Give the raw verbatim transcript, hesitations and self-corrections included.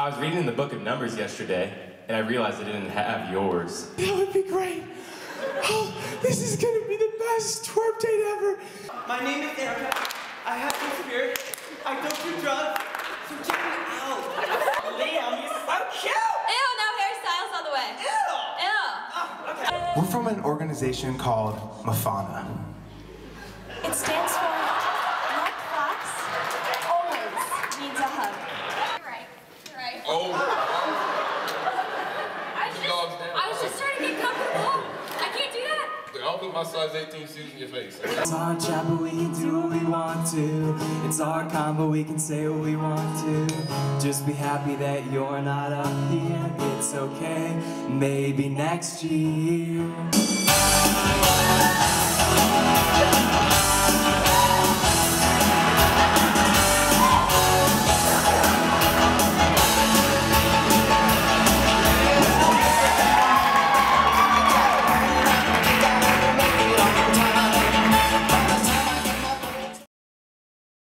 I was reading the book of Numbers yesterday, and I realized I didn't have yours. That would be great. Oh, this is gonna be the best twerp date ever. My name is Erica. I have no spirit. I don't do drugs. So check me out. Liam, you're so cute. Ew, no hairstyles all the way. Ew. Ew. Oh, okay. We're from an organization called Mafana. It stands for Black Fox Always Needs a Hug. You're right. You're right. Oh. I was just, I was just trying to get comfortable. I can't do that. I'll put my size eighteen shoes in your face. It's our job, but we can do what we want to. It's our combo, we can say what we want to. Just be happy that you're not up here. It's okay, maybe next year.